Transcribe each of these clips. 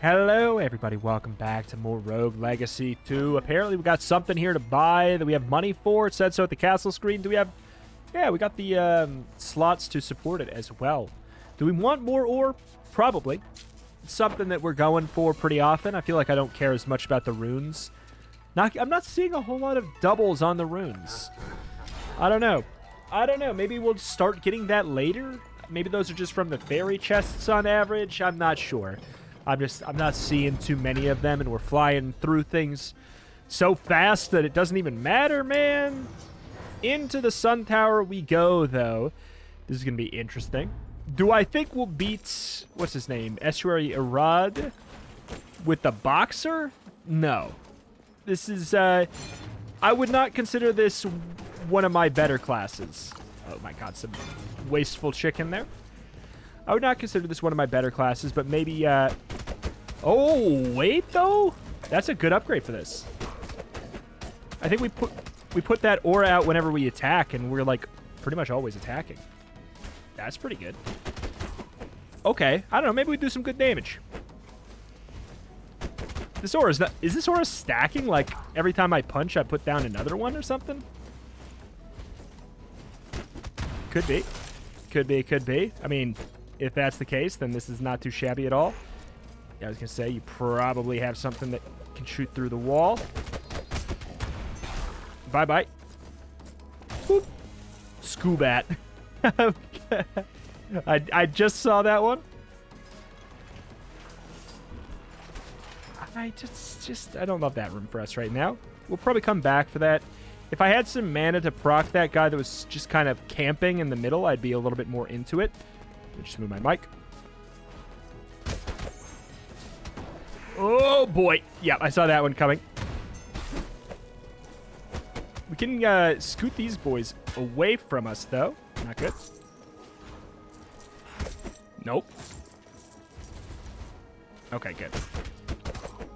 Hello everybody, welcome back to more Rogue Legacy 2. Apparently we got something here to buy that we have money for. It said so at the castle screen. Do we have... yeah, we got the slots to support it as well. Do we want more ore? Probably. It's something that we're going for pretty often. I feel like I don't care as much about the runes. I'm not seeing a whole lot of doubles on the runes. I don't know. Maybe we'll start getting that later. Maybe those are just from the fairy chests on average. I'm not sure. I'm not seeing too many of them, and we're flying through things so fast that it doesn't even matter, man. Into the Sun Tower we go, though. This is going to be interesting. Do I think we'll beat, what's his name, Estuary Irad with the boxer? No. This is, I would not consider this one of my better classes. Oh my god, some wasteful chicken there. I would not consider this one of my better classes, but maybe, oh, wait, though? That's a good upgrade for this. I think we put that aura out whenever we attack, and we're, like, pretty much always attacking. That's pretty good. Okay. I don't know. Maybe we do some good damage. This aura is not... is this aura stacking? Like, every time I punch, I put down another one or something? Could be. Could be. I mean... if that's the case, then this is not too shabby at all. Yeah, I was going to say, you probably have something that can shoot through the wall. Bye-bye. Boop. Scoobat. I just saw that one. I don't love that room for us right now. We'll probably come back for that. If I had some mana to proc that guy that was just kind of camping in the middle, I'd be a little bit more into it. Just move my mic. Oh boy. Yeah, I saw that one coming. We can scoot these boys away from us, though. Not good. Nope. Okay, good.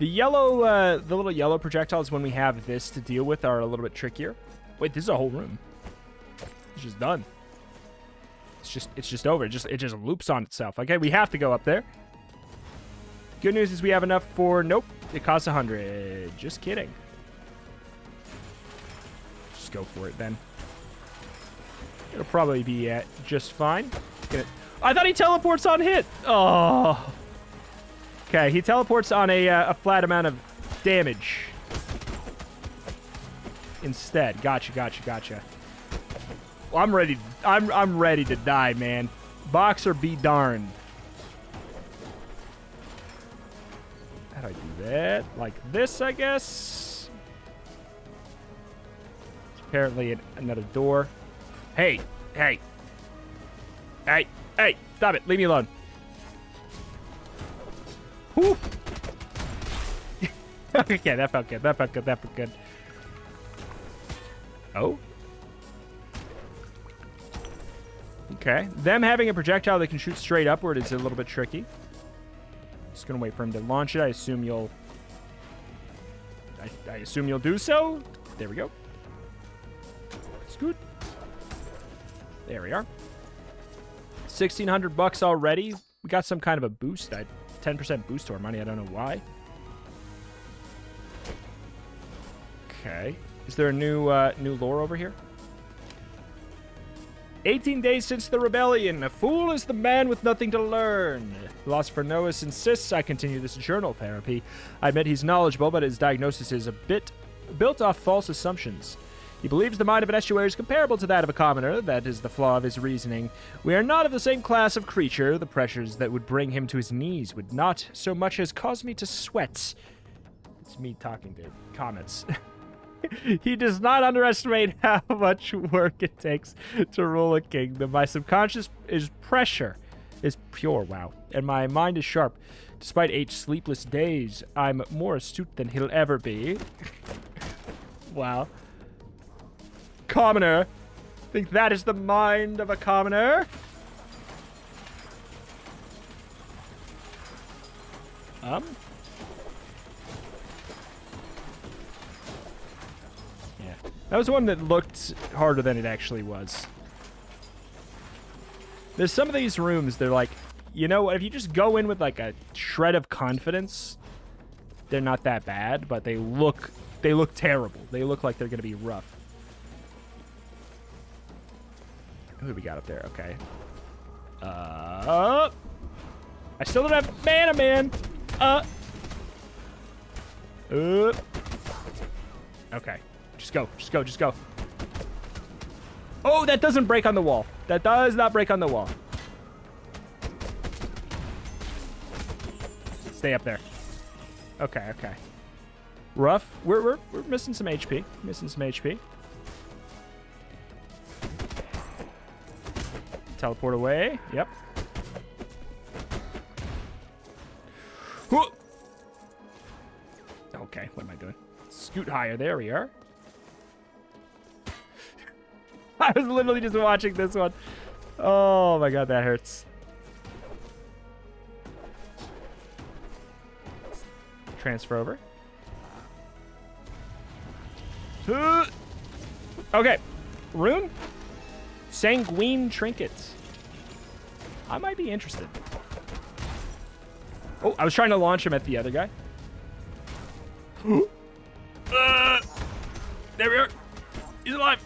The yellow, the little yellow projectiles when we have this to deal with are a little bit trickier. Wait, this is a whole room. It's just done. It's just over. It just loops on itself. Okay, we have to go up there. Good news is we have enough for... nope, it costs 100. Just kidding. Just go for it then. It'll probably be just fine. I thought he teleports on hit. Oh. Okay, he teleports on a flat amount of damage instead. Gotcha. I'm ready. I'm ready to die, man. Boxer be darned. How do I do that? Like this, I guess. It's apparently another door. Hey. Stop it. Leave me alone. Whew. Okay, that felt good. Oh. Okay. Them having a projectile that can shoot straight upward is a little bit tricky. Just gonna wait for him to launch it. I assume you'll do so. There we go. Scoot. There we are. 1,600 bucks already. We got some kind of a boost. 10% boost to our money. I don't know why. Okay. Is there a new lore over here? 18 days since the rebellion. A fool is the man with nothing to learn. Philosopher Noahs insists I continue this journal therapy. I admit he's knowledgeable, but his diagnosis is a bit built off false assumptions. He believes the mind of an estuary is comparable to that of a commoner. That is the flaw of his reasoning. We are not of the same class of creature. The pressures that would bring him to his knees would not so much as cause me to sweat. It's me talking to comments. He does not underestimate how much work it takes to rule a kingdom. My subconscious is pure, wow, and my mind is sharp. Despite 8 sleepless days, I'm more astute than he'll ever be. Wow. Commoner. Think that is the mind of a commoner? That was one that looked harder than it actually was. There's some of these rooms, they're like, you know, if you just go in with like a shred of confidence, they're not that bad, but they look terrible. They look like they're going to be rough. Who do we got up there? Okay. I still don't have mana, man. Okay. Just go. Oh, that doesn't break on the wall. That does not break on the wall. Stay up there. Okay. Rough. We're missing some HP. Teleport away. Yep. Whoa. Okay, what am I doing? Scoot higher. There we are. I was literally just watching this one. Oh my god, that hurts. Transfer over. Okay. Rune? Sanguine trinkets. I might be interested. Oh, I was trying to launch him at the other guy. There we are. He's alive.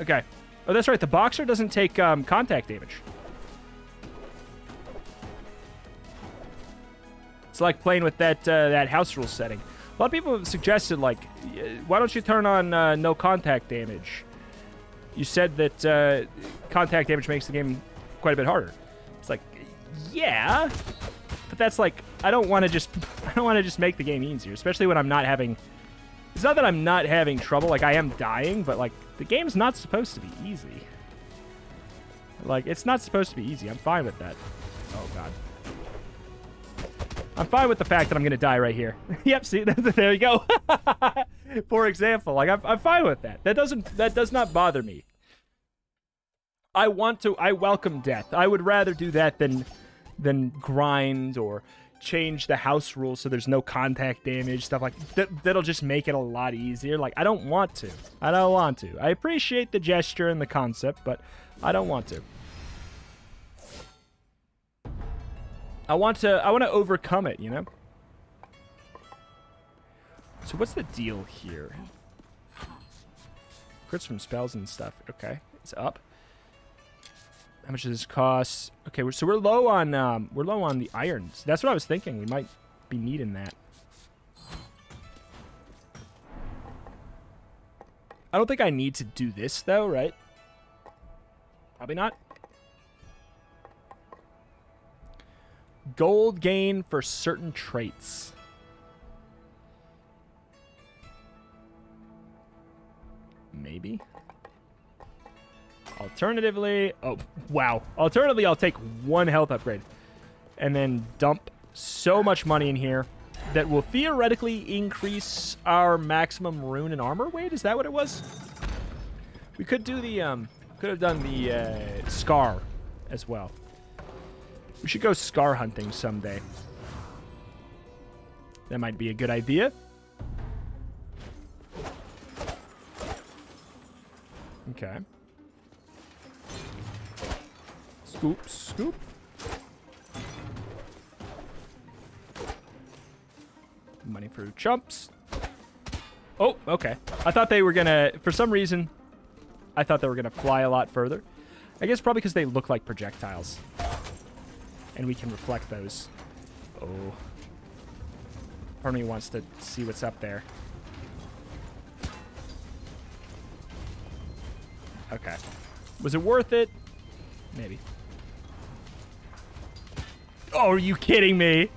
Okay. Oh, that's right. The boxer doesn't take contact damage. It's like playing with that that house rule setting. A lot of people have suggested, like, why don't you turn on no contact damage? You said that contact damage makes the game quite a bit harder. It's like, yeah, but that's like, I don't want to just make the game easier, especially when I'm not having. It's not that I'm not having trouble. Like, I am dying, but like, the game's not supposed to be easy. Like, it's not supposed to be easy. I'm fine with that. Oh god. I'm fine with the fact that I'm going to die right here. Yep, see, there you go. For example, like, I'm fine with that. That does not bother me. I welcome death. I would rather do that than grind or change the house rules so there's no contact damage, stuff like that. That'll just make it a lot easier. Like, I don't want to. I appreciate the gesture and the concept, but I don't want to. I want to overcome it, you know? So what's the deal here? Crits from spells and stuff. Okay, it's up. How much does this cost? Okay, so we're low on the irons. That's what I was thinking. We might be needing that. I don't think I need to do this though, right? Probably not. Gold gain for certain traits. Maybe. Alternatively, oh wow. Alternatively, I'll take one health upgrade and then dump so much money in here that will theoretically increase our maximum rune and armor weight. Is that what it was? We could do the could have done the scar as well. We should go scar hunting someday. That might be a good idea. Okay. Scoop. Money for chumps. Oh, okay. I thought they were gonna, for some reason, I thought they were gonna fly a lot further. I guess probably because they look like projectiles. And we can reflect those. Oh. Part of me wants to see what's up there. Okay. Was it worth it? Maybe. Oh, are you kidding me?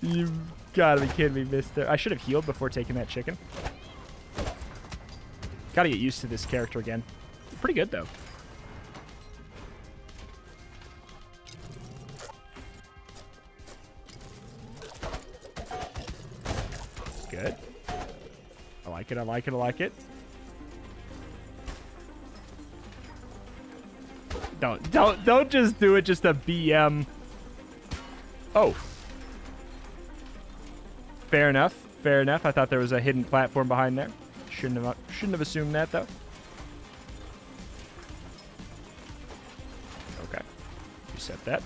You've gotta be kidding me, mister. I should have healed before taking that chicken. Gotta get used to this character again. Pretty good, though. Good. I like it. Don't just do it, just a BM. Oh. Fair enough. I thought there was a hidden platform behind there. Shouldn't have assumed that though. Okay. accept that.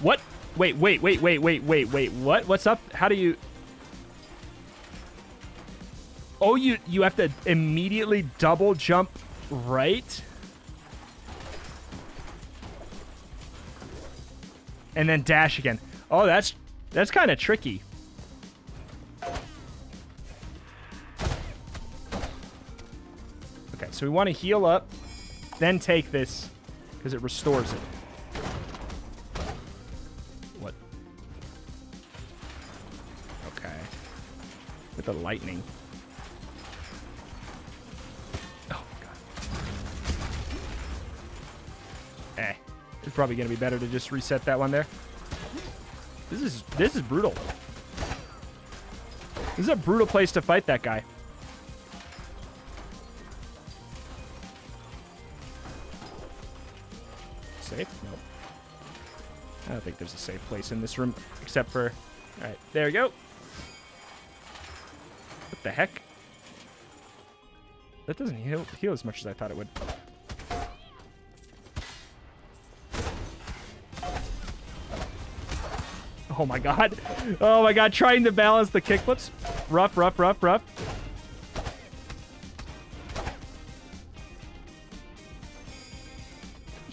What? Wait, what? What's up? How do you... Oh, you have to immediately double jump right? And then dash again. Oh, that's kind of tricky. Okay, so we want to heal up, then take this, because it restores it. What? Okay. With the lightning. It's probably gonna be better to just reset that one there. This is brutal. This is a brutal place to fight that guy. Safe? Nope. I don't think there's a safe place in this room, except for... All right, there we go. What the heck? That doesn't heal as much as I thought it would. Oh my god. Oh my god, trying to balance the kickflips. Rough.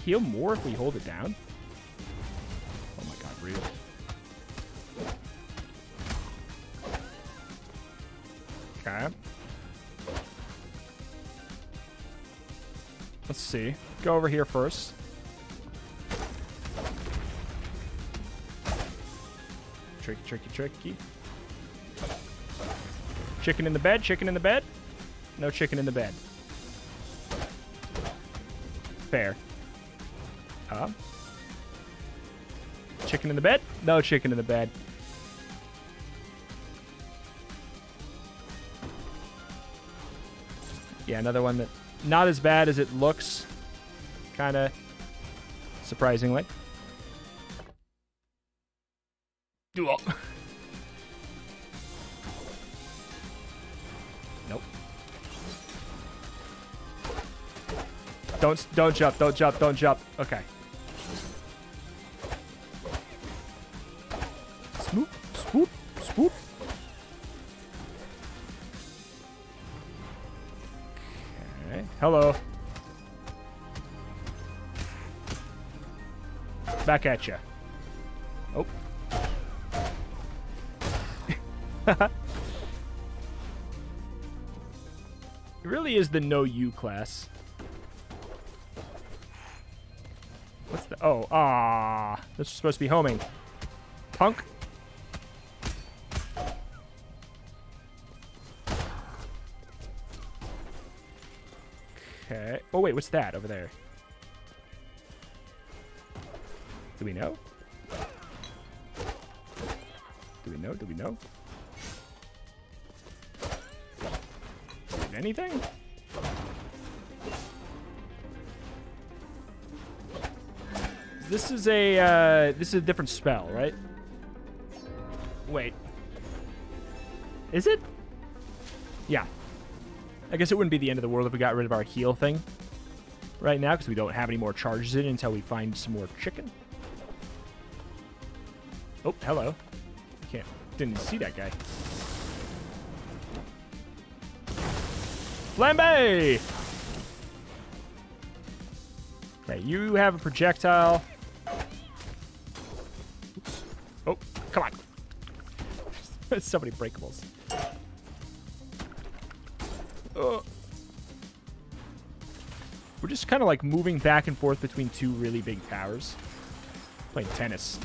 Heal more if we hold it down. Oh my god, real. Okay. Let's see. Go over here first. Tricky. Chicken in the bed. No chicken in the bed. Fair. Chicken in the bed. No chicken in the bed. Yeah, another one that not as bad as it looks. Kind of surprisingly. Nope. Don't jump. Okay. Swoop. Okay. Hello. Back at you. Oh. It really is the no you class. What's the... Oh, ah, this is supposed to be homing. Punk. Okay. Oh, wait, what's that over there? Do we know? Anything? This is a different spell, right? Wait. Is it? Yeah. I guess it wouldn't be the end of the world if we got rid of our heal thing right now, because we don't have any more charges in it until we find some more chicken. Oh, hello. Didn't see that guy. Flambe! Okay, you have a projectile. Oops. Oh, come on. There's so many breakables. Oh. We're just kind of like moving back and forth between two really big towers. Playing tennis.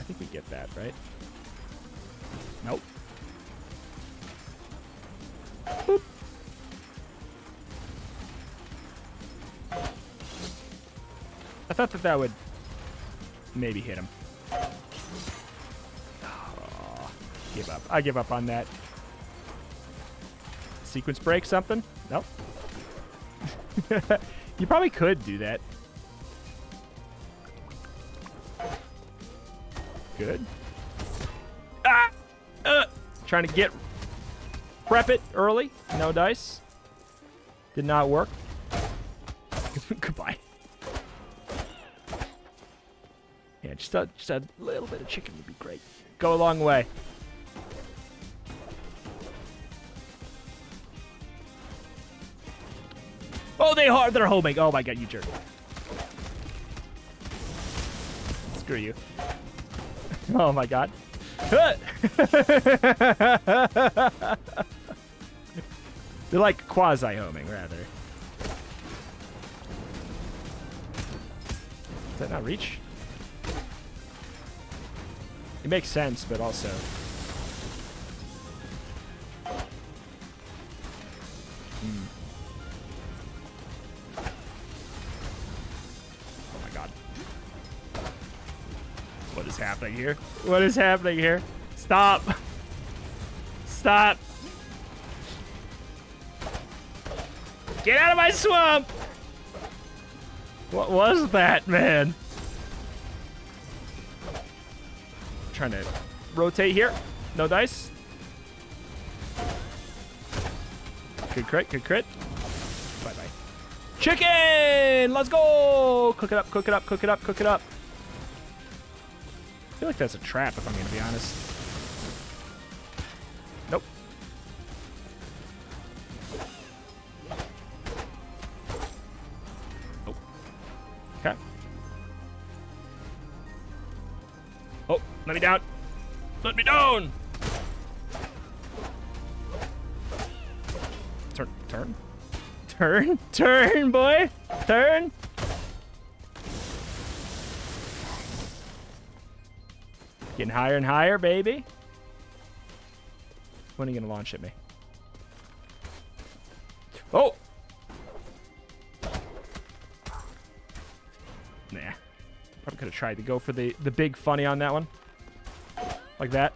I think we get that, right? Nope. Boop. I thought that would maybe hit him. Oh, give up. I give up on that. Sequence break something? Nope. You probably could do that. Good. Ah! Trying to prep it early. No dice. Did not work. Goodbye. Yeah, just a little bit of chicken would be great. Go a long way. Oh, they're homing. Oh my god, you jerk. Screw you. Oh my god. They're like quasi-homing, rather. Does that not reach? It makes sense, but also... Oh my god. What is happening here? What is happening here? Stop! Stop! Get out of my swamp! What was that, man? Trying to rotate here. No dice. Good crit, good crit. Bye-bye. Chicken! Let's go! Cook it up, cook it up, cook it up, cook it up. I feel like that's a trap, if I'm gonna be honest. Nope. Oh. Okay. Oh, let me down. Let me down! Turn, turn. Turn, turn, boy! Turn! Getting higher and higher, baby. When are you gonna launch at me? Oh! Nah. Probably could have tried to go for the big funny on that one. Like that.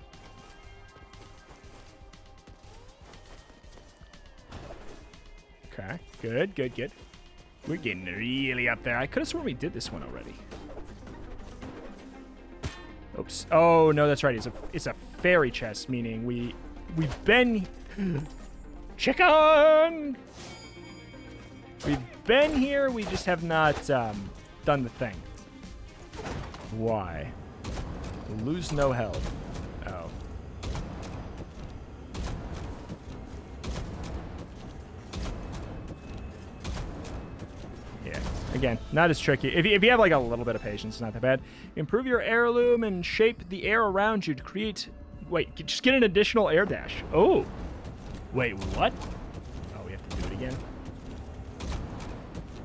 Okay. Good, good, good. We're getting really up there. I could have sworn we did this one already. Oops. Oh, no, that's right. It's a fairy chest, meaning we've been... Chicken! We've been here. We just have not done the thing. Why? Lose no health. Oh. Yeah. Again, not as tricky. If you have like a little bit of patience, it's not that bad. Improve your heirloom and shape the air around you to create... Wait, just get an additional air dash. Oh. Wait, what? Oh, we have to do it again.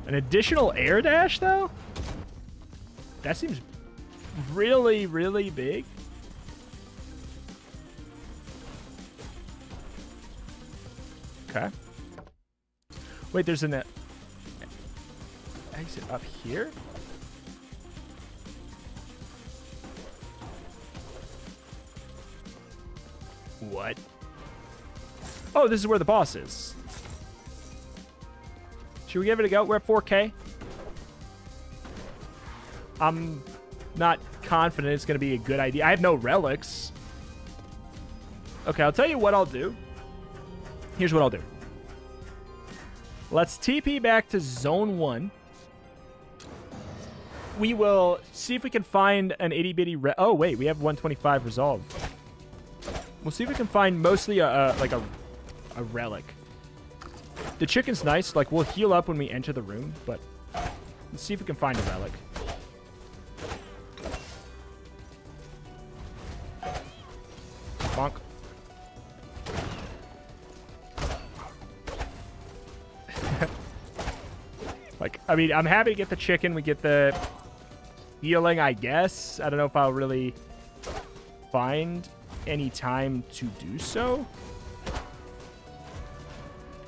An additional air dash, though? That seems really, really big. Okay. Wait, there's an exit up here? What? Oh, this is where the boss is. Should we give it a go? We're at 4K. I'm not confident it's going to be a good idea. I have no relics. Okay, I'll tell you what I'll do. Here's what I'll do. Let's TP back to Zone 1. We will see if we can find an itty-bitty... Oh, wait, we have 125 resolve. We'll see if we can find mostly a relic. The chicken's nice. Like, we'll heal up when we enter the room, but... Let's see if we can find a relic. Bonk. Like, I mean, I'm happy to get the chicken. We get the healing, I guess. I don't know if I'll really find any time to do so.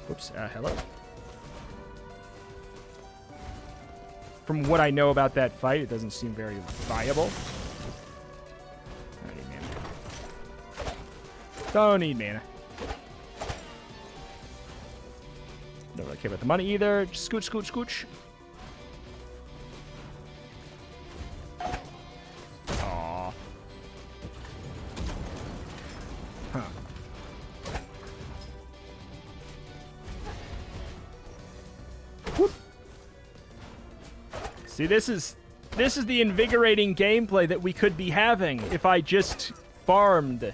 Oops, hello. From what I know about that fight, it doesn't seem very viable. Don't need mana. Don't really care about the money either. Just scooch, scooch, scooch. Aww. Huh. See, this is the invigorating gameplay that we could be having if I just farmed. At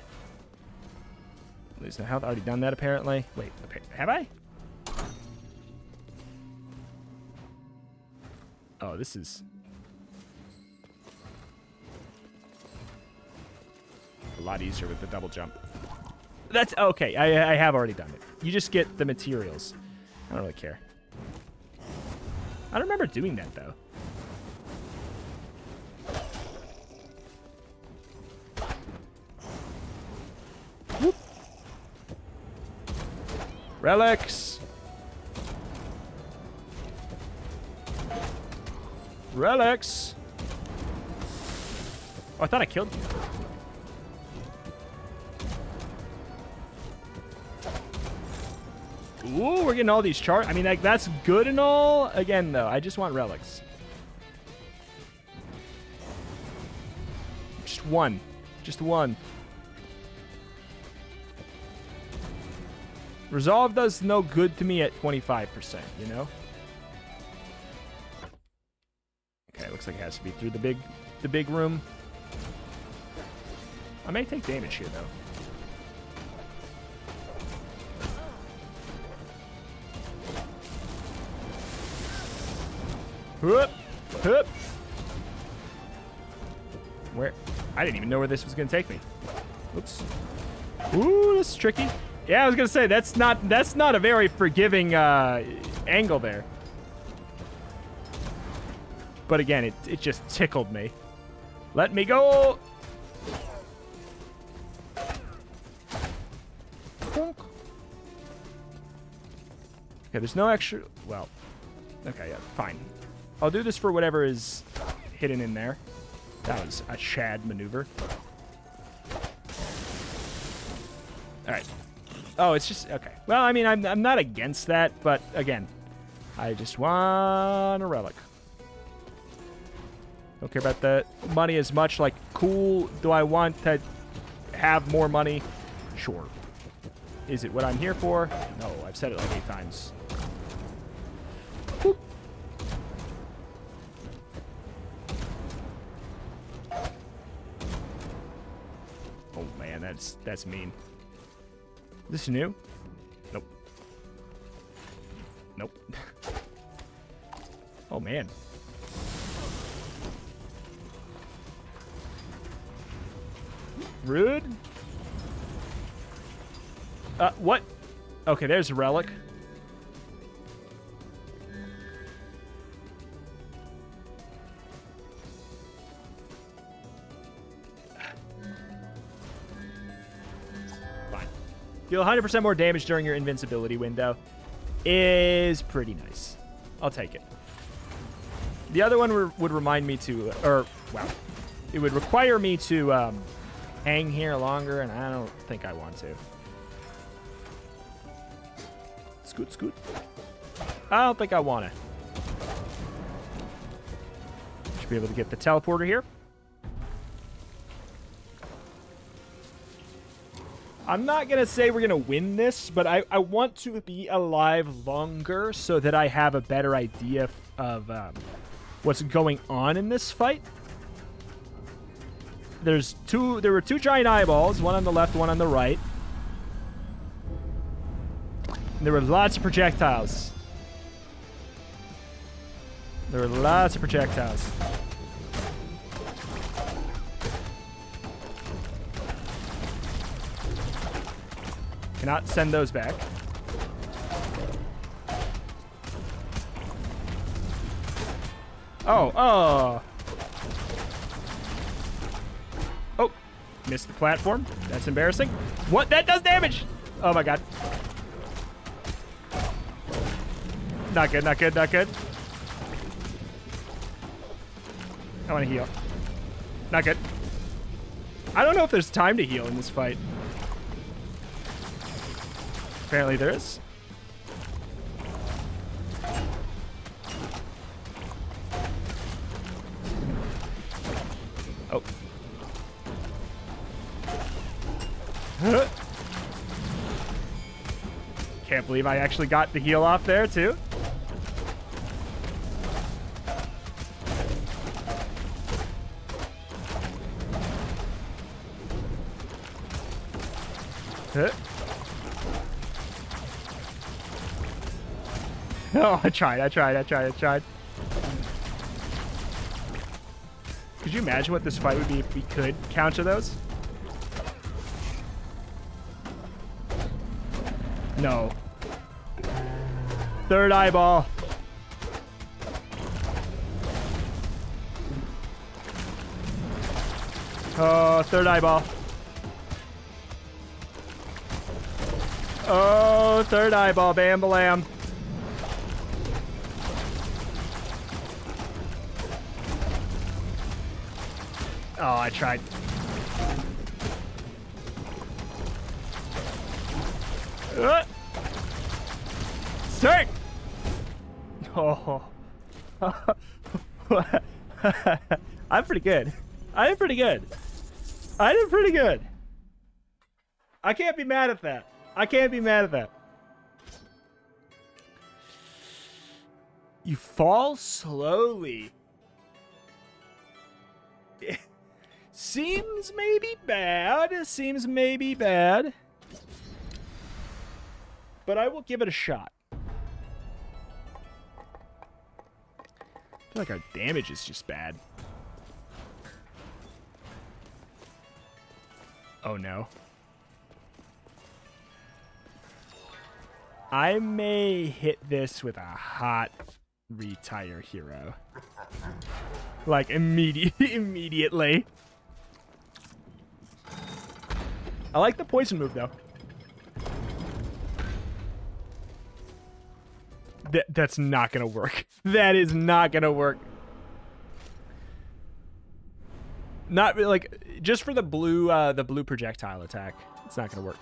least I have already done that, apparently. Wait, have I? Oh, this is... a lot easier with the double jump. That's okay. I have already done it. You just get the materials. I don't really care. I don't remember doing that, though. Whoop. Relics. Relics. Oh, I thought I killed you. Ooh, we're getting all these charts. I mean, like, that's good and all. Again, though, I just want relics. Just one. Just one. Resolve does no good to me at 25%, you know? Okay, looks like it has to be through the big room. I may take damage here, though. Whoop, whoop. Where? I didn't even know where this was gonna take me. Oops. Ooh, that's tricky. Yeah, I was gonna say that's not a very forgiving angle there. But again, it just tickled me. Let me go. Okay, there's no extra. Well, okay, yeah, fine. I'll do this for whatever is hidden in there. That was a Chad maneuver. All right. Oh, it's just, okay. Well, I mean, I'm not against that, but again, I just want a relic. Don't care about the money as much. Like, cool, do I want to have more money? Sure. Is it what I'm here for? No, I've said it like 8 times. Boop. That's mean. Is this new? Nope. Nope. Oh, man. Rude? What? Okay, there's a relic. Deal 100% more damage during your invincibility window is pretty nice. I'll take it. The other one would remind me to, or, wow. It would require me to hang here longer, and I don't think I want to. Scoot, scoot. I don't think I want to. Should be able to get the teleporter here. I'm not going to say we're going to win this, but I want to be alive longer so that I have a better idea of what's going on in this fight. There were 2 giant eyeballs, one on the left, one on the right. And there were lots of projectiles. There were lots of projectiles. Cannot send those back. Oh, oh. Oh, missed the platform. That's embarrassing. What? That does damage. Oh, my God. Not good, not good, not good. I want to heal. Not good. I don't know if there's time to heal in this fight. Apparently there is. Oh. Huh. Can't believe I actually got the heal off there, too. No, I tried. Could you imagine what this fight would be if we could counter those? No. Third eyeball. Oh, third eyeball. Oh, third eyeball, bam-balam. Oh, I tried. Start! Oh. I did pretty good. I can't be mad at that. You fall slowly. Seems maybe bad. But I will give it a shot. I feel like our damage is just bad. Oh no. I may hit this with a hot retire hero. Like immediately. I like the poison move though. That's not gonna work. That is not gonna work. Not like just for the blue projectile attack. It's not gonna work.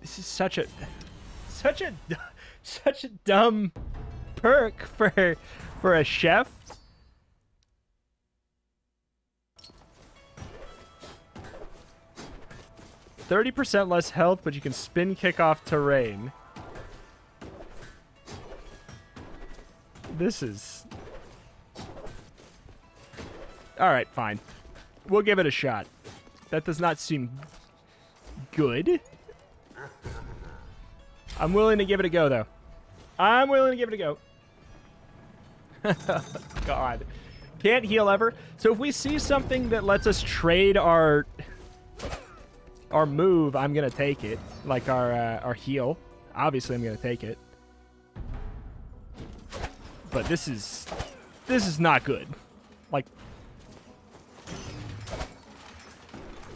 This is such a dumb perk for a chef. %, less health, but you can spin kick off terrain. This is... Alright, fine. We'll give it a shot. That does not seem good. I'm willing to give it a go, though. God. Can't heal ever. So if we see something that lets us trade our... our move, I'm gonna take it. Like our heal, obviously I'm gonna take it. But this is not good. Like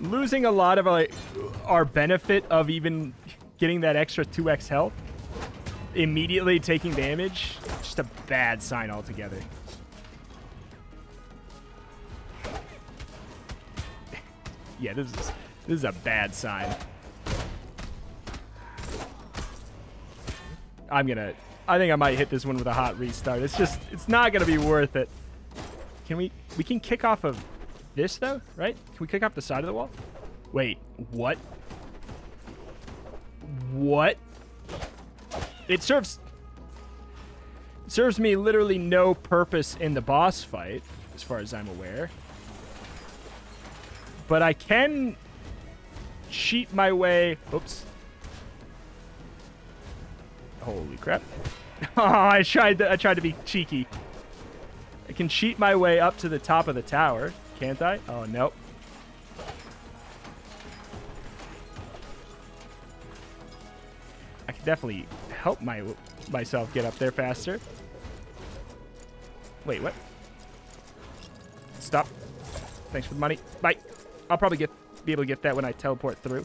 losing a lot of our benefit of even getting that extra 2x health, immediately taking damage, just a bad sign altogether. Yeah, this is a bad sign. I think I might hit this one with a hot restart. It's not gonna be worth it. Can we can kick off of this though, right? Can we kick off the side of the wall? Wait, what? What? It serves me literally no purpose in the boss fight, as far as I'm aware. But I can cheat my way. Oops. Holy crap. Oh, I tried to be cheeky. I can cheat my way up to the top of the tower, can't I? Oh no. I can definitely help myself get up there faster. Wait, what? Stop. Thanks for the money. Bye. I'll probably be able to get that when I teleport through.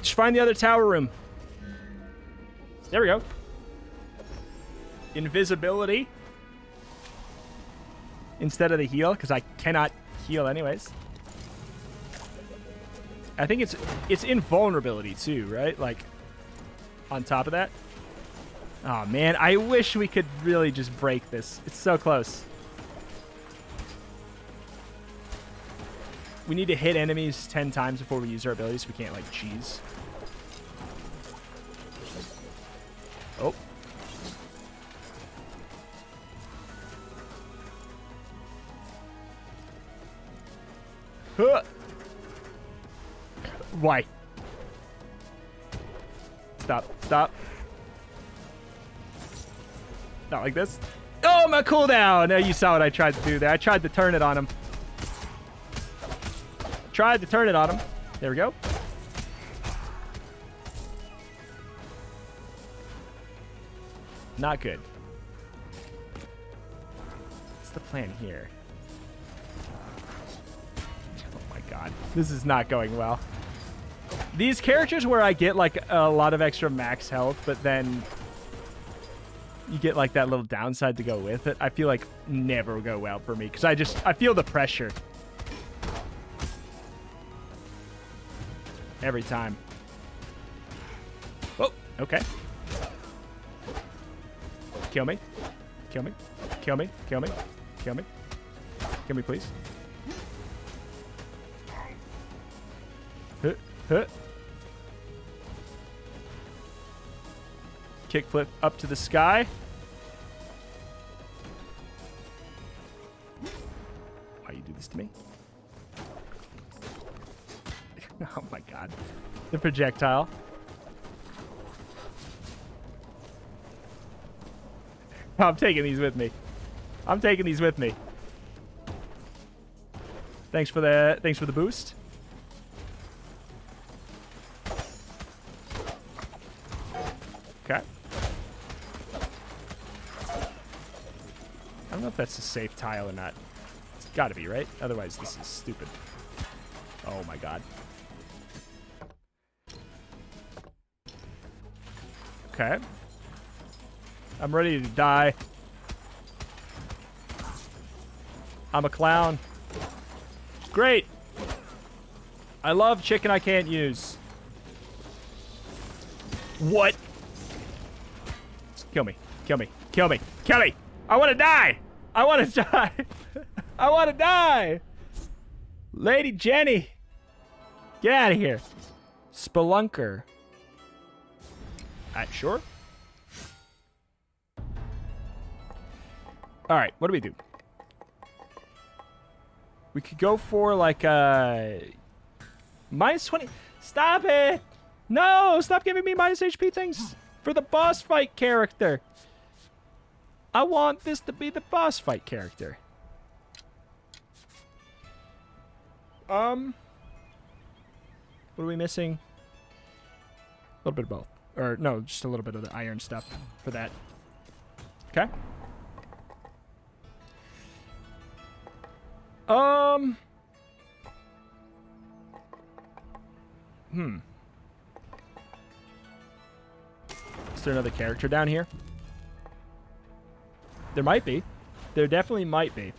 Just find the other tower room. There we go. Invisibility. Instead of the heal, because I cannot heal anyways. I think it's invulnerability too, right? Like, on top of that. Oh man, I wish we could really just break this. It's so close. We need to hit enemies 10 times before we use our abilities. We can't, like, cheese. Oh. Why? Stop. Stop. Not like this. Oh, my cooldown! Now you saw what I tried to do there. I tried to turn it on him. Tried to turn it on him. There we go. Not good. What's the plan here? Oh my god. This is not going well. These characters where I get like a lot of extra max health, but then you get like that little downside to go with it, I feel like never go well for me because I feel the pressure every time. Oh, okay. Kill me. Kill me. Kill me. Kill me. Kill me. Kill me, please. Huh. Huh. Kickflip up to the sky. Why you do this to me? Oh my god. The projectile. I'm taking these with me. I'm taking these with me. Thanks for the boost. Okay. I don't know if that's a safe tile or not. It's gotta be, right? Otherwise, this is stupid. Oh my god. Okay. I'm ready to die. I'm a clown. Great. I love chicken I can't use. What? Kill me. Kill me. Kill me. Kill me. I want to die. I want to die. I want to die. Lady Jenny. Get out of here. Spelunker. Sure. All right, what do? We could go for like -20. Stop it! No, stop giving me minus HP things for the boss fight character. I want this to be the boss fight character. What are we missing? A little bit of both, or no, just a little bit of the iron stuff for that. Okay. Is there another character down here? There might be. There definitely might be.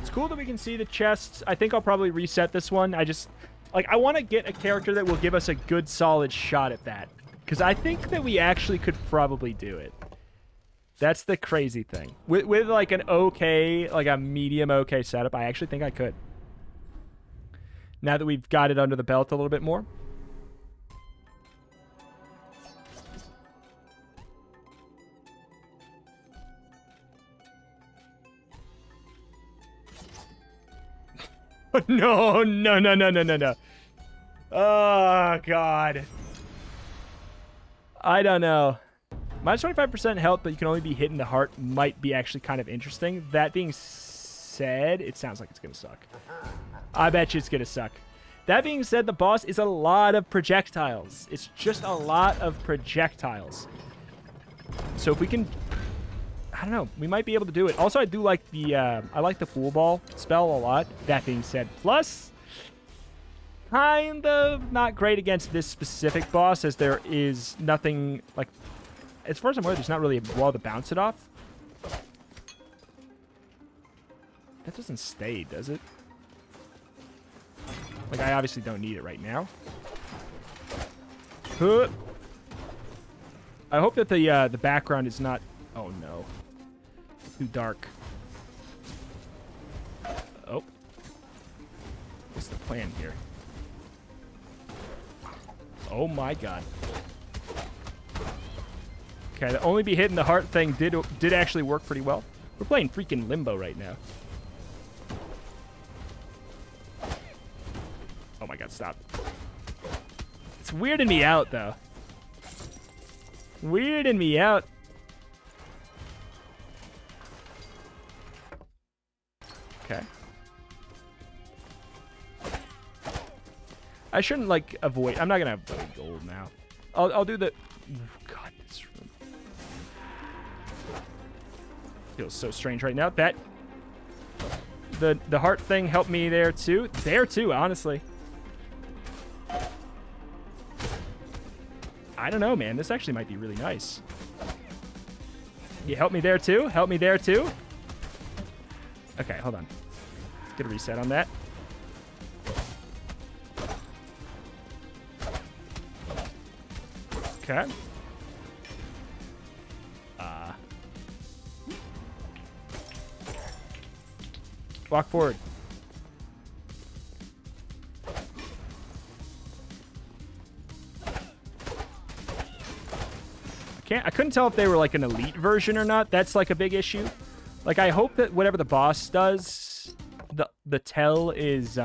It's cool that we can see the chests. I think I'll probably reset this one. I just, like, I want to get a character that will give us a good, solid shot at that. Because I think that we actually could probably do it. That's the crazy thing. With like an okay, like a medium okay setup, I actually think I could. Now that we've got it under the belt a little bit more. No, no, no, no, no, no, no. Oh, God. I don't know. Minus 25% health, but you can only be hit in the heart, might be actually kind of interesting. That being said, it sounds like it's going to suck. I bet you it's going to suck. That being said, the boss is a lot of projectiles. It's just a lot of projectiles. So if we can... I don't know. We might be able to do it. Also, I do like the... I like the Fool Ball spell a lot. That being said, plus... kind of not great against this specific boss, as there is nothing... like. As far as I'm aware, there's not really a wall to bounce it off. That doesn't stay, does it? Like, I obviously don't need it right now. Huh. I hope that the background is not... Oh, no. Too dark. Oh. What's the plan here? Oh, my God. Okay, the only be hit in the heart thing did actually work pretty well. We're playing freaking Limbo right now. Oh my god, stop. It's weirding me out, though. Weirding me out. Okay. I shouldn't, like, avoid... I'm not gonna avoid gold now. I'll do the... Oh god, this room. Feels so strange right now. That... The heart thing helped me there, too. There, too, honestly. I don't know, man. This actually might be really nice. You help me there, too? Help me there, too? Okay, hold on. Let's get a reset on that. Okay. Walk forward. I couldn't tell if they were like an elite version or not. That's like a big issue. Like, I hope that whatever the boss does, the tell is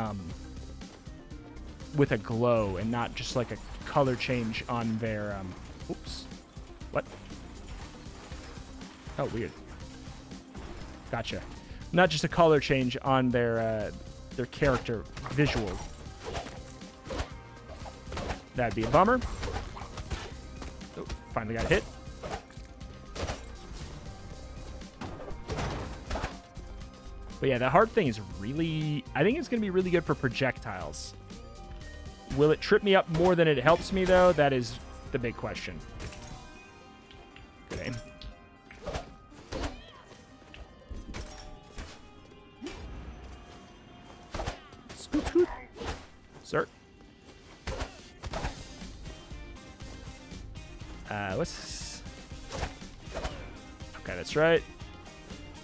with a glow and not just like a color change on their oops. What? Oh, weird. Gotcha. Not just a color change on their character visual. That'd be a bummer. Oh, finally got hit. But yeah, that hard thing is really... I think it's going to be really good for projectiles. Will it trip me up more than it helps me, though? That is the big question. Good aim. Scoot, scoot. Sir. What's... Okay, that's right.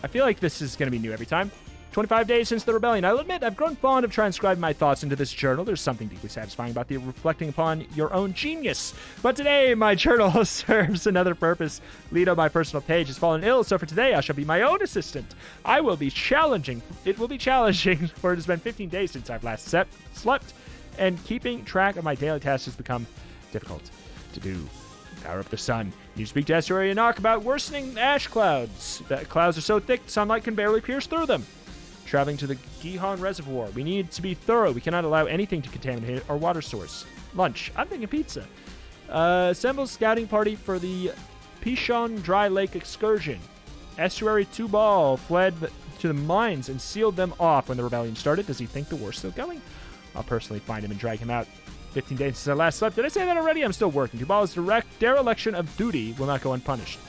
I feel like this is going to be new every time. 25 days since the rebellion. I'll admit, I've grown fond of transcribing my thoughts into this journal. There's something deeply satisfying about the reflecting upon your own genius. But today, my journal serves another purpose. Lead on my personal page has fallen ill, so for today, I shall be my own assistant. I will be challenging. It will be challenging, for it has been 15 days since I've last slept, and keeping track of my daily tasks has become difficult to do. Power up the sun. You speak to Estuary Irad about worsening ash clouds. The clouds are so thick, the sunlight can barely pierce through them. Traveling to the Gihon Reservoir. We need to be thorough. We cannot allow anything to contaminate our water source. Lunch. I'm thinking pizza. Assemble scouting party for the Pishon Dry Lake excursion. Estuary Tubal fled to the mines and sealed them off when the rebellion started. Does he think the war's still going? I'll personally find him and drag him out. 15 days since I last slept. Did I say that already? I'm still working. Tubal's direct dereliction of duty will not go unpunished.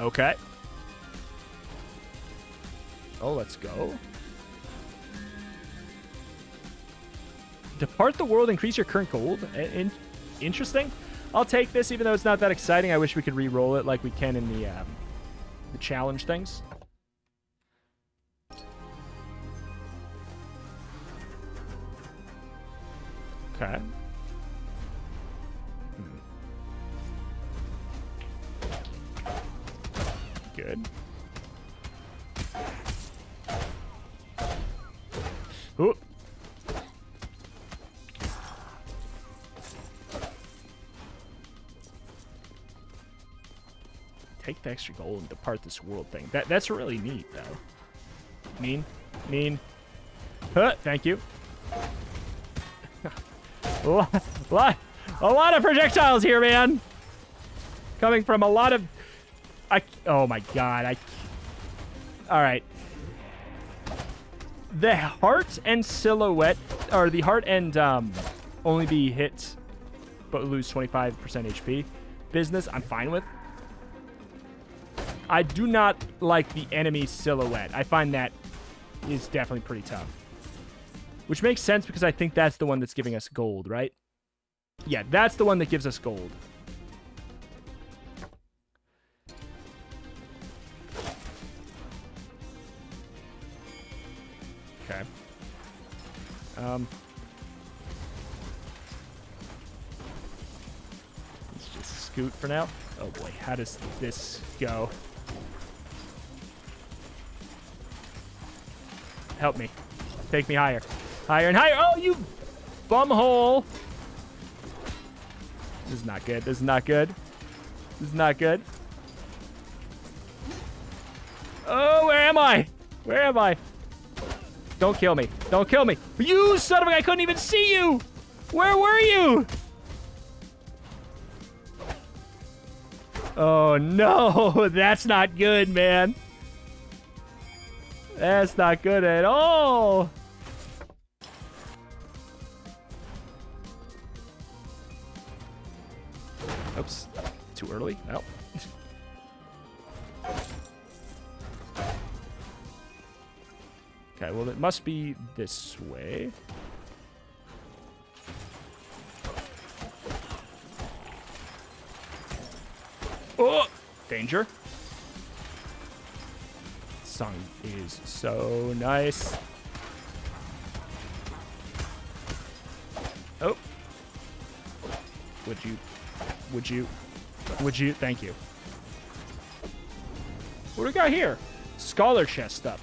Okay. Oh, let's go. Depart the world, increase your current gold. Interesting. I'll take this, even though it's not that exciting. I wish we could re-roll it like we can in the challenge things. Okay. Good. Ooh. Take the extra gold and depart this world thing. That's really neat, though. Mean. Huh, thank you. A lot of projectiles here, man. Coming from a lot of... oh, my God. All right. The heart and silhouette... Or the heart and only be hit, but lose 25% HP. Business, I'm fine with. I do not like the enemy silhouette. I find that is definitely pretty tough. Which makes sense because I think that's the one that's giving us gold, right? Yeah, that's the one that gives us gold. Okay. Let's just scoot for now. Oh boy, how does this go? Help me. Take me higher. Higher and higher. Oh, you bumhole. This is not good. This is not good. This is not good. Oh, where am I? Where am I? Don't kill me. Don't kill me. You son of a... I couldn't even see you. Where were you? Oh, no. That's not good, man. That's not good at all. Oops. Too early? No. Okay, well, it must be this way. Oh! Danger. Song is so nice. Oh. Would you? Thank you. What do we got here? Scholar chest stuff.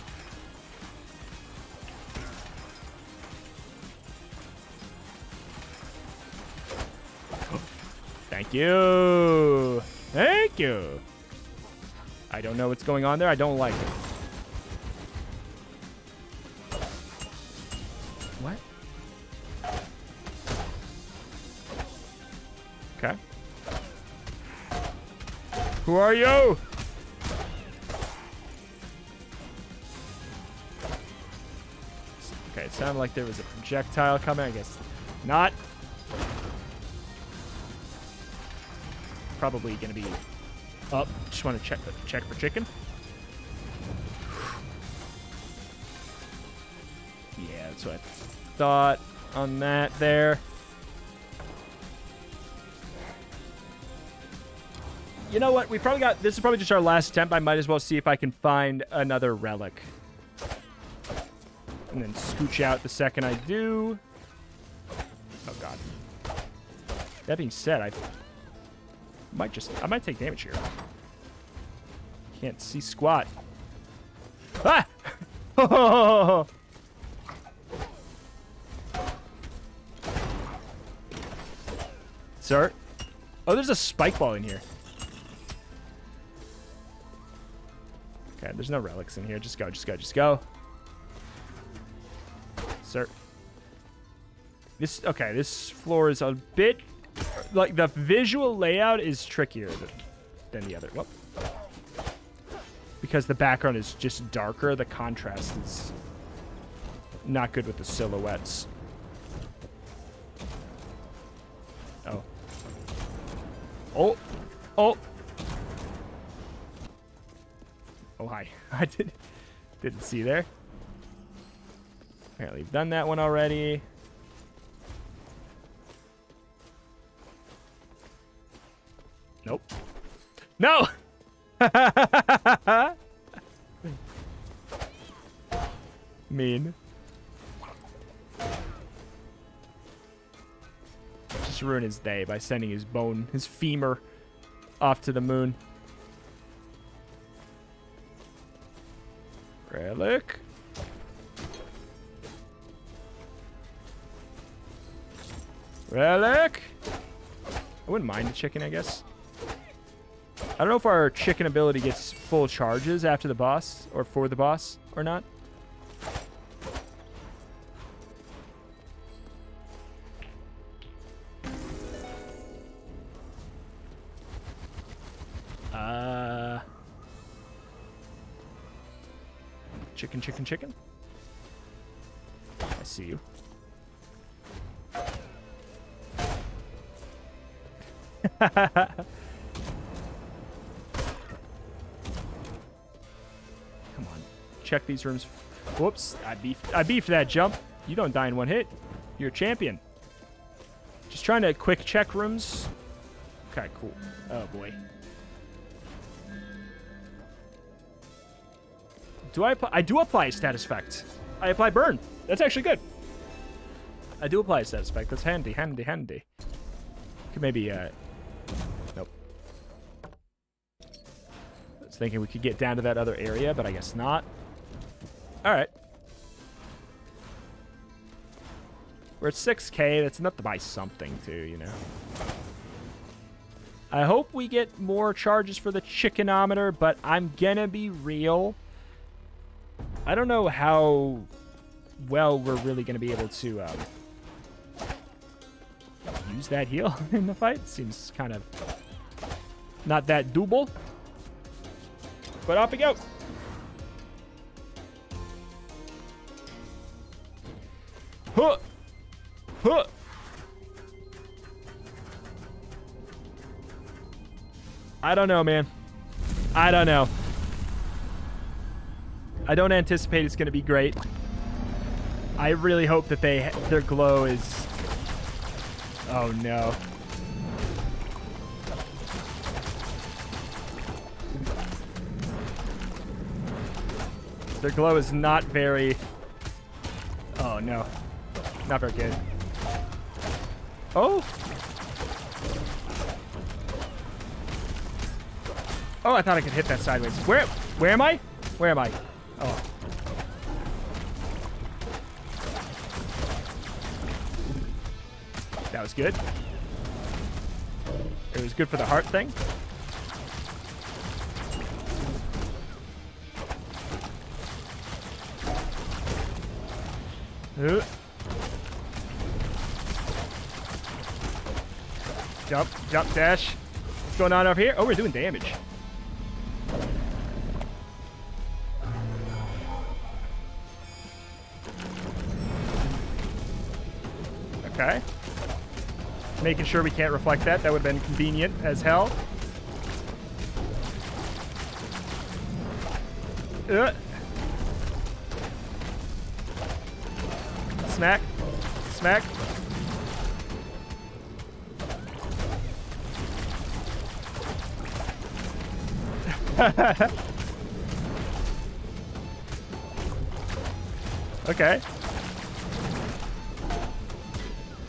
Thank you. Thank you. I don't know what's going on there. I don't like it. What? Okay. Who are you? Okay, it sounded like there was a projectile coming. I guess not. Probably gonna be up. Just want to check for chicken. Yeah, that's what I thought on that there. You know what? We probably got this is probably just our last attempt. I might as well see if I can find another relic. And then scooch out the second I do. Oh god. That being said, I might take damage here. Can't see squat. Ah! Oh! Sir? Oh, there's a spike ball in here. Okay, there's no relics in here. Just go, just go, just go. Sir. This floor is a bit... Like, the visual layout is trickier than the other. Whoop. Because the background is just darker, the contrast is not good with the silhouettes. Oh. Oh. Oh. Oh, hi. I didn't see there. Apparently, we've done that one already. Nope. No! Mean. Just ruin his day by sending his bone, his femur, off to the moon. Relic. Relic. I wouldn't mind the chicken, I guess. I don't know if our chicken ability gets full charges after the boss, or for the boss, or not. Chicken, chicken, chicken. I see you. Check these rooms. Whoops, I beefed that jump. You don't die in one hit. You're a champion. Just trying to quick check rooms. Okay, cool. Oh, boy. Do I apply? I do apply a status effect. I apply burn. That's actually good. I do apply a status effect. That's handy, handy, handy. Could maybe, nope. I was thinking we could get down to that other area, but I guess not. All right. We're at 6K. That's enough to buy something, too, you know. I hope we get more charges for the chickenometer, but I'm gonna be real. I don't know how well we're really gonna be able to use that heal in the fight. Seems kind of not that doable. But off we go. Huh. Huh. I don't know, man. I don't know. I don't anticipate it's going to be great. I really hope that their glow is... Oh, no. Their glow is not very... Oh, no. Not very good. Oh! Oh, I thought I could hit that sideways. Where am I? Where am I? Oh. That was good. It was good for the heart thing. Jump, jump, dash. What's going on over here? Oh, we're doing damage. Okay. Making sure we can't reflect that. That would have been convenient as hell. Smack. Smack. Okay.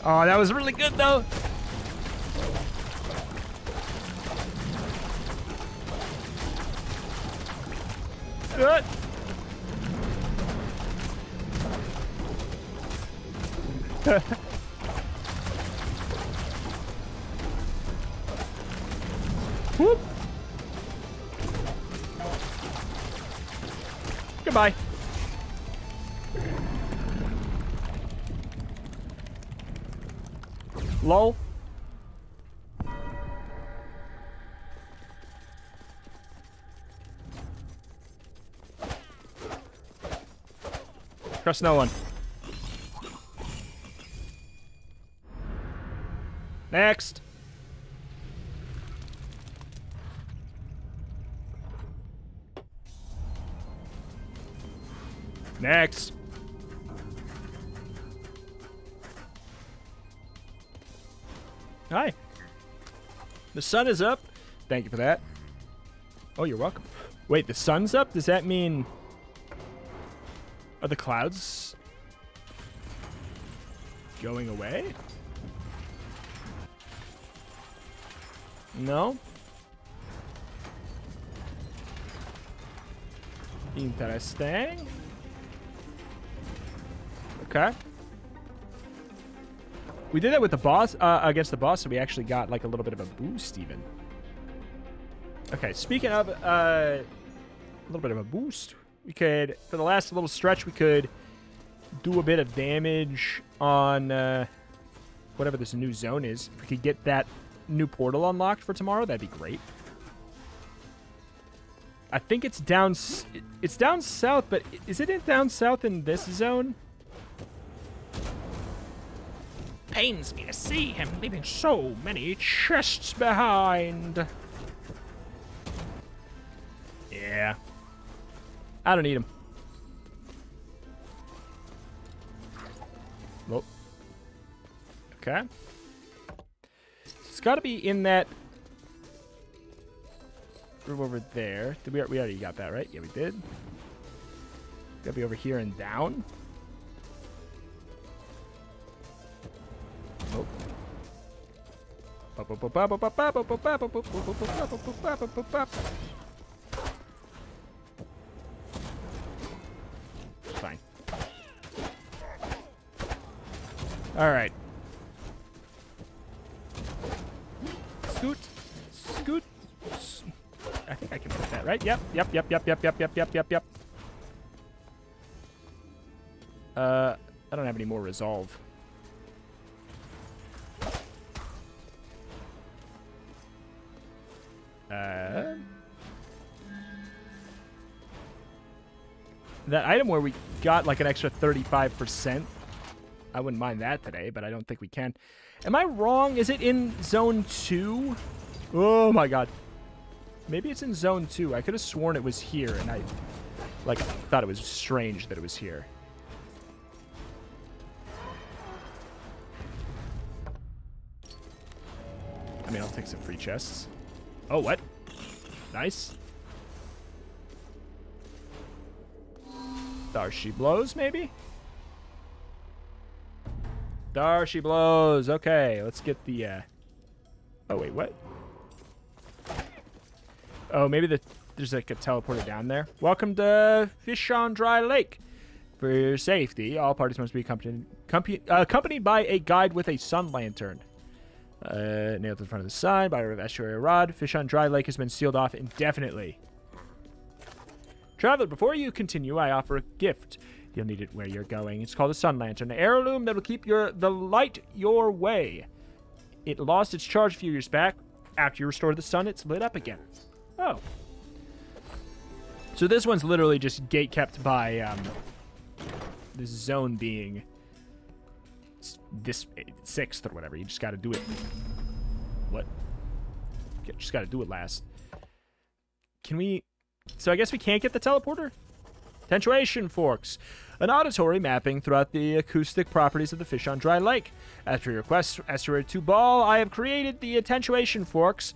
Oh, that was really good, though. Good. Whoop. Goodbye. Lol. Trust no one. Next. Next. Hi. The sun is up. Thank you for that. Oh, you're welcome. Wait, the sun's up? Does that mean... Are the clouds... going away? No? Interesting. Okay. We did that with the boss, against the boss, so we actually got like a little bit of a boost even. Okay, speaking of a little bit of a boost, we could, for the last little stretch, we could do a bit of damage on whatever this new zone is. If we could get that new portal unlocked for tomorrow, that'd be great. I think it's down south, but is it down south in this zone? Pains me to see him leaving so many chests behind. Yeah. I don't need him. Nope. Okay. It's got to be in that room over there. Did we already got that, right? Yeah, we did. Got to be over here and down. Fine. Alright. Scoot. Scoot. I think I can put that, right? Yep. I don't have any more resolve. That item where we got like an extra 35%, I wouldn't mind that today, but I don't think we can. Am I wrong? Is it in Zone 2? Oh my god. Maybe it's in Zone 2. I could have sworn it was here, and I like thought it was strange that it was here. I mean, I'll take some free chests. Oh, what? Nice. There she blows, maybe? There she blows. Okay, let's get the... Oh, wait, what? Oh, maybe there's like a teleporter down there. Welcome to Pishon Dry Lake. For your safety, all parties must be accompanied by a guide with a sun lantern. Nailed in front of the sign by Estuary Irad. Pishon Dry Lake has been sealed off indefinitely. Traveler, before you continue, I offer a gift. You'll need it where you're going. It's called a sun lantern, an heirloom that will keep the light your way. It lost its charge a few years back. After you restore the sun, it's lit up again. Oh. So this one's literally just gate-kept by this zone being this 6th or whatever. You just got to do it. What? You just got to do it last. Can we... So I guess we can't get the teleporter? Attenuation forks. An auditory mapping throughout the acoustic properties of the Pishon Dry Lake. After your request, Estuary Tubal, I have created the attenuation forks.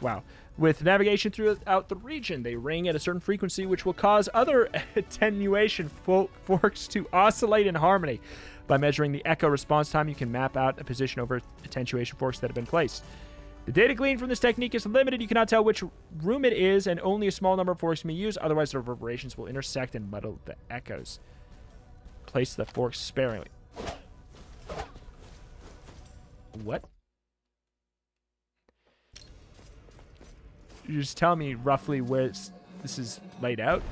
Wow. With navigation throughout the region, they ring at a certain frequency, which will cause other attenuation forks to oscillate in harmony. By measuring the echo response time, you can map out a position over attenuation forks that have been placed. The data gleaned from this technique is limited. You cannot tell which room it is, and only a small number of forks can be used. Otherwise, the reverberations will intersect and muddle the echoes. Place the forks sparingly. What? You just tell me roughly where this is laid out.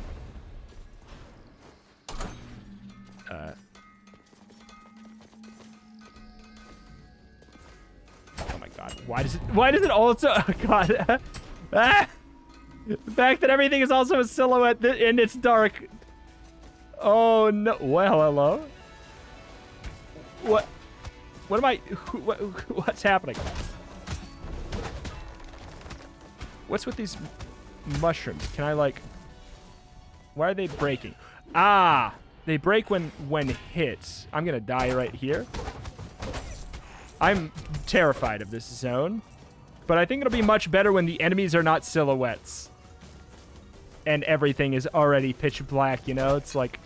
Oh my god. Why does it also... Oh god. Ah! The fact that everything is also a silhouette and it's dark. Oh no. Well, hello? What? What am I... What's happening? What's with these mushrooms? Can I, like... Why are they breaking? Ah! They break when hit. I'm gonna die right here. I'm terrified of this zone. But I think it'll be much better when the enemies are not silhouettes. And everything is already pitch black, you know? It's like...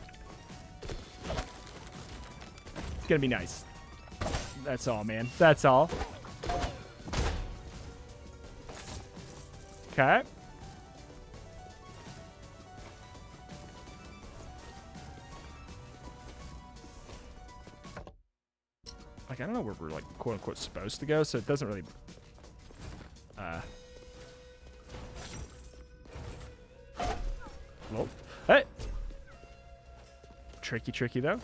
It's gonna be nice. That's all, man. That's all. Okay. Like, I don't know where we're, like, quote-unquote supposed to go, so it doesn't really... Nope. Hey! Tricky, though.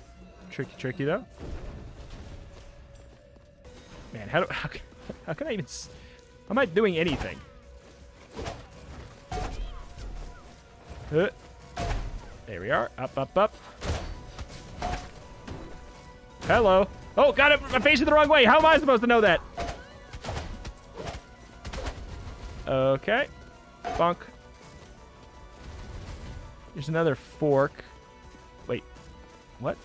Man, how can I even... How am I doing anything? There we are. Up. Hello. Oh, got it. I'm facing the wrong way. How am I supposed to know that? Okay. Bonk. There's another fork. Wait. What?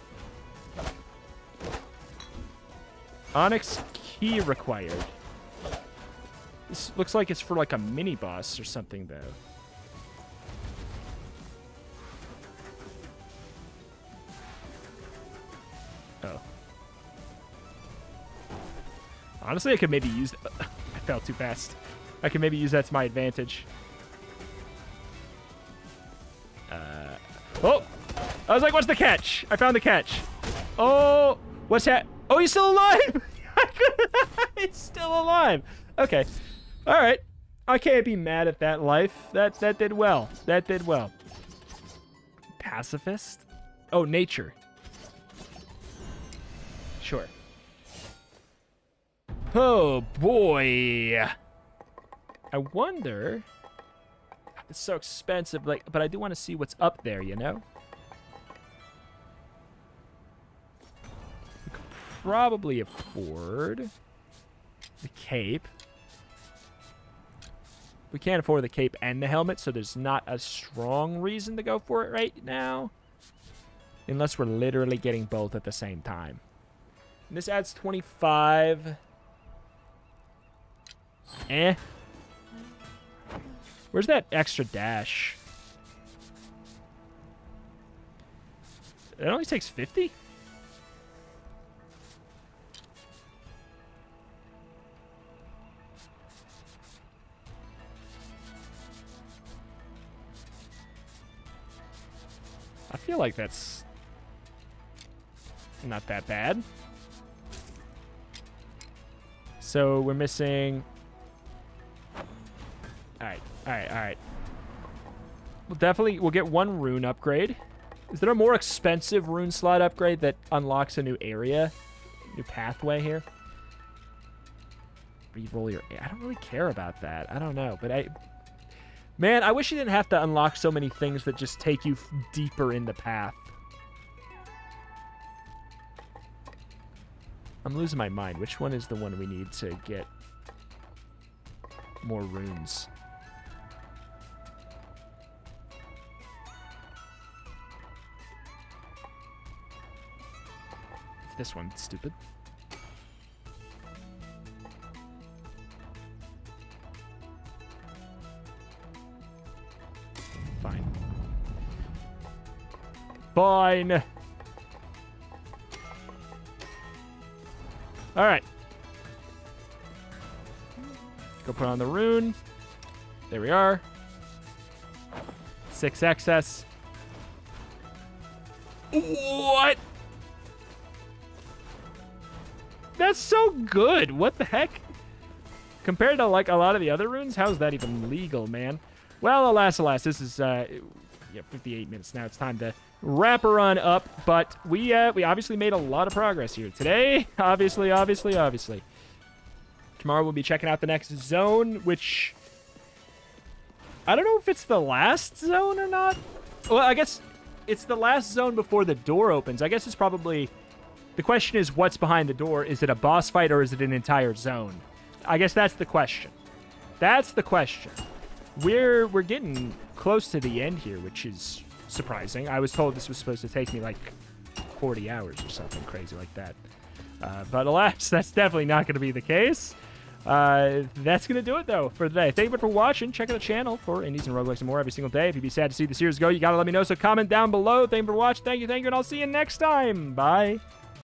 Onyx key required. This looks like it's for like a mini boss or something, though. Honestly, I could maybe use that. I fell too fast. I could maybe use that to my advantage. Oh! I was like, what's the catch? I found the catch. Oh, what's that? Oh, he's still alive. He's still alive. Okay. All right. I can't be mad at that life. That did well. That did well. Pacifist? Oh, nature. Sure. Oh, boy. I wonder... It's so expensive, like, but I do want to see what's up there, you know? We could probably afford the cape. We can't afford the cape and the helmet, so there's not a strong reason to go for it right now. Unless we're literally getting both at the same time. And this adds 25. Eh. Where's that extra dash? It only takes 50? I feel like that's not that bad. So we're missing... Alright, alright, alright. We'll definitely... We'll get one rune upgrade. Is there a more expensive rune slot upgrade that unlocks a new area? New pathway here? Reroll your... I don't really care about that. I don't know, but I... Man, I wish you didn't have to unlock so many things that just take you deeper in the path. I'm losing my mind. Which one is the one we need to get more runes? It's this one, stupid. Fine. All right. Go put on the rune. There we are. 6 excess. What? That's so good. What the heck? Compared to like a lot of the other runes, how's that even legal, man? Well, alas, this is... Yeah, 58 minutes now. It's time to wrap her on up, but we obviously made a lot of progress here today. Obviously. Tomorrow we'll be checking out the next zone, which I don't know if it's the last zone or not. Well, I guess it's the last zone before the door opens. I guess it's probably... The question is, what's behind the door? Is it a boss fight or is it an entire zone? I guess that's the question. That's the question. We're getting close to the end here, which is surprising. I was told this was supposed to take me like 40 hours or something crazy like that. But alas, that's definitely not going to be the case. That's going to do it, though, for today. Thank you for watching. Check out the channel for Indies and Roguelikes and more every single day. If you'd be sad to see the series go, you got to let me know, so comment down below. Thank you for watching. Thank you, and I'll see you next time. Bye.